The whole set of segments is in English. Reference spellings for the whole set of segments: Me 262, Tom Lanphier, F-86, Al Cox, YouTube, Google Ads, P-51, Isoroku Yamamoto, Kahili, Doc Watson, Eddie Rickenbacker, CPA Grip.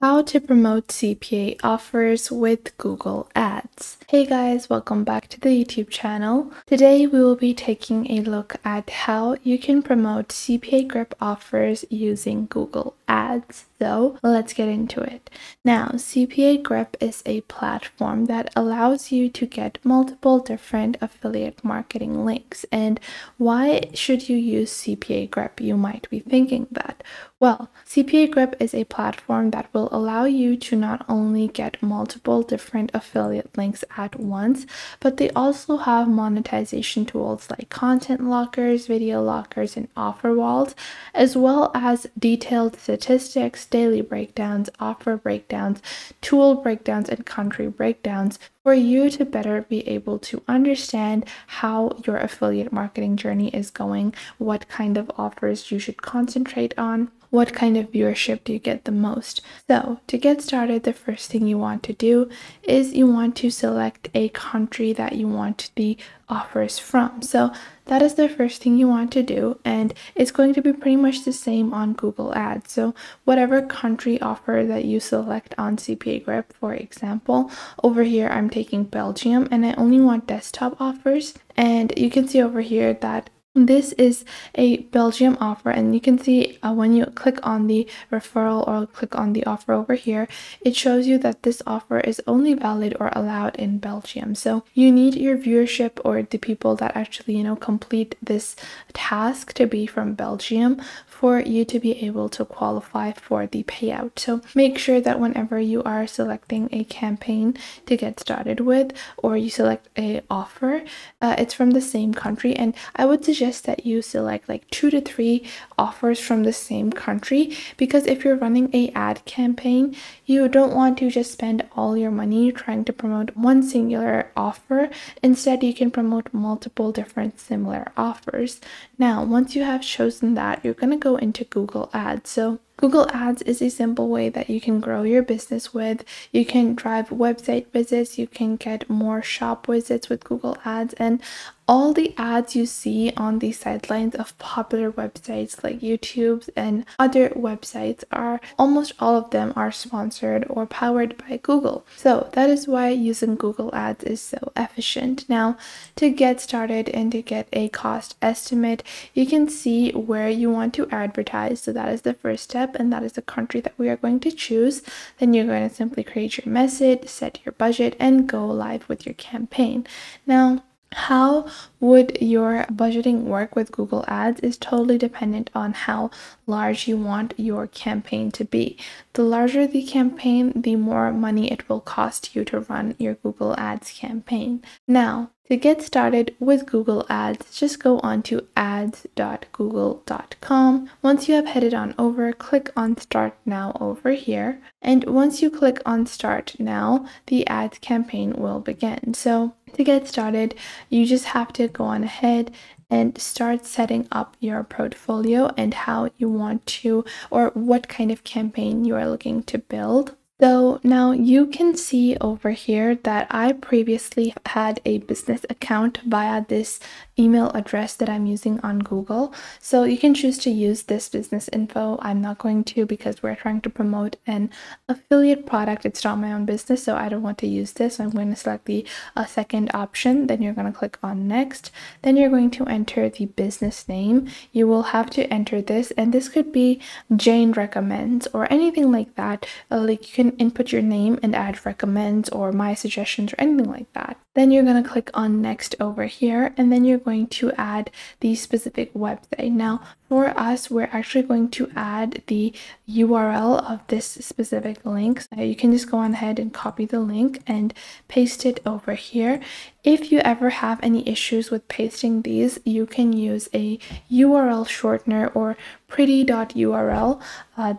How to promote CPA offers with Google Ads. Hey guys, welcome back to the YouTube channel. Today we will be taking a look at how you can promote CPA Grip offers using Google Ads. So let's get into it. Now, CPA Grip is a platform that allows you to get multiple different affiliate marketing links. And why should you use CPA Grip? You might be thinking that. Well, CPA Grip is a platform that will allow you to not only get multiple different affiliate links at once, but they also have monetization tools like content lockers, video lockers, and offer walls, as well as detailed statistics, daily breakdowns, offer breakdowns, tool breakdowns, and country breakdowns for you to better be able to understand how your affiliate marketing journey is going, what kind of offers you should concentrate on, what kind of viewership do you get the most. So to get started, the first thing you want to do is you want to select a country that you want the offers from. So that is the first thing you want to do, and it's going to be pretty much the same on Google Ads. So whatever country offer that you select on CPA Grip, for example, over here I'm taking Belgium and I only want desktop offers, and you can see over here that this is a Belgium offer, and you can see when you click on the referral or click on the offer over here, it shows you that this offer is only valid or allowed in Belgium. So you need your viewership or the people that actually, you know, complete this task to be from Belgium for you to be able to qualify for the payout. So make sure that whenever you are selecting a campaign to get started with, or you select a offer, it's from the same country. And I would suggest that you select like 2 to 3 offers from the same country, because if you're running a ad campaign, you don't want to just spend all your money trying to promote one singular offer. Instead, you can promote multiple different similar offers. Now, once you have chosen that, you're going to go into Google Ads. So Google Ads is a simple way that you can grow your business with. You can drive website visits, you can get more shop visits with Google Ads, and all the ads you see on the sidelines of popular websites like YouTube and other websites are, almost all of them are sponsored or powered by Google. So that is why using Google Ads is so efficient. Now, to get started and to get a cost estimate, you can see where you want to advertise. So that is the first step, and that is the country that we are going to choose. Then you're going to simply create your message, set your budget, and go live with your campaign. Now, how would your budgeting work with Google Ads is totally dependent on how large you want your campaign to be. The larger the campaign, the more money it will cost you to run your Google Ads campaign. Now, to get started with Google Ads, just go on to ads.google.com. Once you have headed on over, click on Start Now over here. And once you click on Start Now, the ad campaign will begin. So to get started, you just have to go on ahead and start setting up your portfolio and how you want to, or what kind of campaign you are looking to build. So now you can see over here that I previously had a business account via this email address that I'm using on Google. So you can choose to use this business info. I'm not going to, because we're trying to promote an affiliate product. It's not my own business, so I don't want to use this. So I'm going to select the second option. Then you're going to click on next. Then you're going to enter the business name. You will have to enter this, and this could be Jane Recommends or anything like that. Like, you can input your name and add recommends or my suggestions or anything like that. Then you're going to click on next over here, and then you're going to add the specific website. Now, for us, we're actually going to add the URL of this specific link. So you can just go on ahead and copy the link and paste it over here. If you ever have any issues with pasting these, you can use a URL shortener or pretty.url.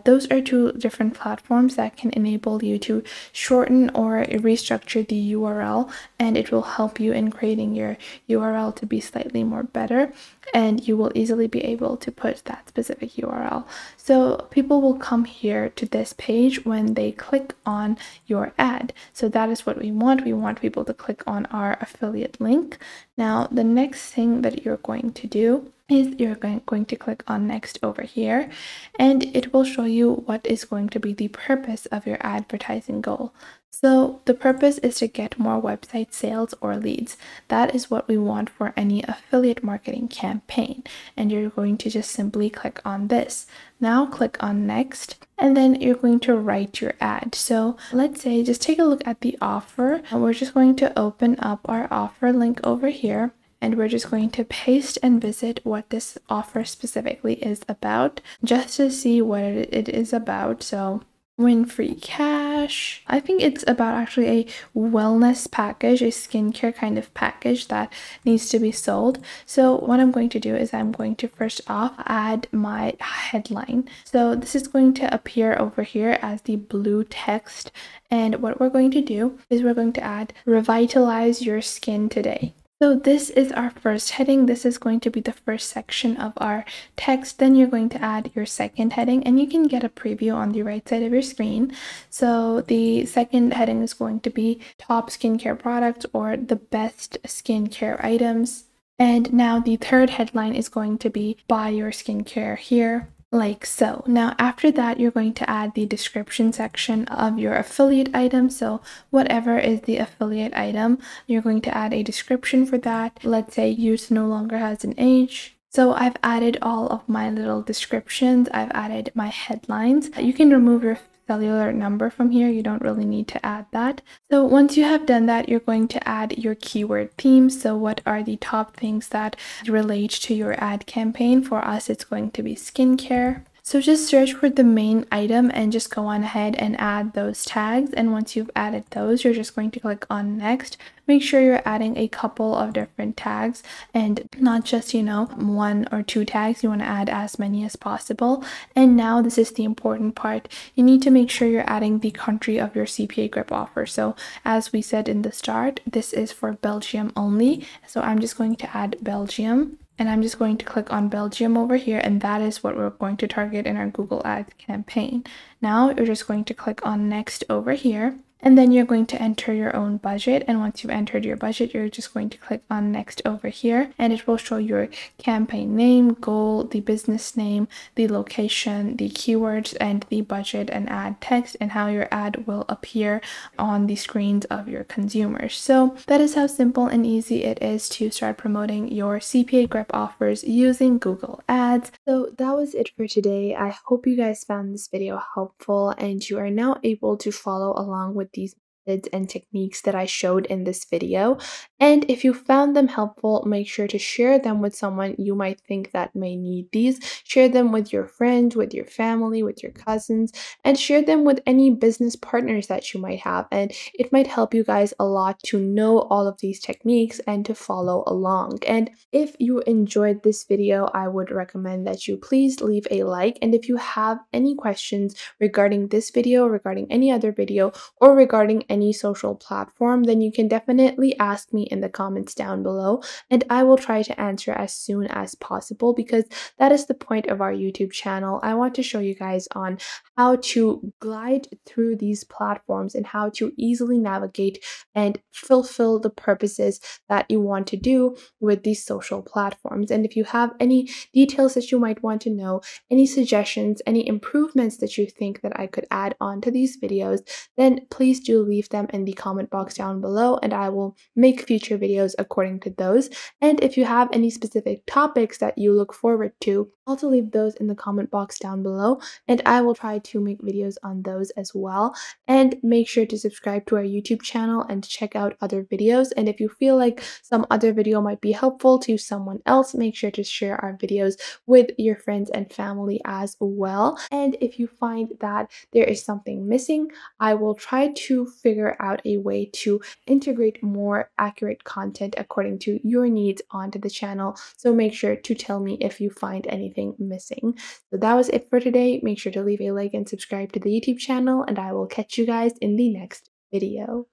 Those are two different platforms that can enable you to shorten or restructure the URL, and it will help you in creating your URL to be slightly more better, and you will easily be able to put that specific URL. So people will come here to this page when they click on your ad. So that is what we want. We want people to click on our affiliate link. Now, the next thing that you're going to do is you're going to click on next over here, and it will show you what is going to be the purpose of your advertising goal. So the purpose is to get more website sales or leads. That is what we want for any affiliate marketing campaign. And you're going to just simply click on this. Now click on next, and then you're going to write your ad. So let's say, just take a look at the offer. We're just going to open up our offer link over here, and we're just going to paste and visit what this offer specifically is about, just to see what it is about. So win free cash. I think it's about actually a wellness package, a skincare kind of package that needs to be sold. So what I'm going to do is I'm going to first off add my headline. So this is going to appear over here as the blue text. And what we're going to do is we're going to add revitalize your skin today. So this is our first heading. This is going to be the first section of our text. Then you're going to add your second heading, and you can get a preview on the right side of your screen. So the second heading is going to be top skincare products or the best skincare items. And now the third headline is going to be buy your skincare here. Like so. Now after that, you're going to add the description section of your affiliate item. So whatever is the affiliate item, you're going to add a description for that. Let's say use no longer has an age. So I've added all of my little descriptions. I've added my headlines. You can remove your cellular number from here. You don't really need to add that. So once you have done that, you're going to add your keyword themes. So what are the top things that relate to your ad campaign? For us, it's going to be skincare. So just search for the main item and just go on ahead and add those tags. And once you've added those, you're just going to click on next. Make sure you're adding a couple of different tags and not just, you know, one or two tags. You want to add as many as possible. And now this is the important part. You need to make sure you're adding the country of your CPA Grip offer. So as we said in the start, this is for Belgium only. So I'm just going to add Belgium. And I'm just going to click on Belgium over here, and that is what we're going to target in our Google Ads campaign. Now you're just going to click on next over here, and then you're going to enter your own budget. And once you've entered your budget, you're just going to click on next over here, and it will show your campaign name, goal, the business name, the location, the keywords, and the budget and ad text, and how your ad will appear on the screens of your consumers. So that is how simple and easy it is to start promoting your CPA Grip offers using Google Ads. So that was it for today. I hope you guys found this video helpful and you are now able to follow along with these methods and techniques that I showed in this video. And if you found them helpful, make sure to share them with someone you might think that may need these. Share them with your friends, with your family, with your cousins, and share them with any business partners that you might have. And it might help you guys a lot to know all of these techniques and to follow along. And if you enjoyed this video, I would recommend that you please leave a like. And if you have any questions regarding this video, regarding any other video, or regarding any social platform, then you can definitely ask me in the comments down below, and I will try to answer as soon as possible, because that is the point of our YouTube channel. I want to show you guys on how to glide through these platforms and how to easily navigate and fulfill the purposes that you want to do with these social platforms. And if you have any details that you might want to know, any suggestions, any improvements that you think that I could add on to these videos, then please do leave them in the comment box down below, and I will make future videos according to those. And if you have any specific topics that you look forward to, also leave those in the comment box down below, and I will try to make videos on those as well. And make sure to subscribe to our YouTube channel and check out other videos. And if you feel like some other video might be helpful to someone else, make sure to share our videos with your friends and family as well. And if you find that there is something missing, I will try to figure out a way to integrate more accurate content according to your needs onto the channel. So make sure to tell me if you find anything missing. So that was it for today. Make sure to leave a like and subscribe to the YouTube channel, and I will catch you guys in the next video.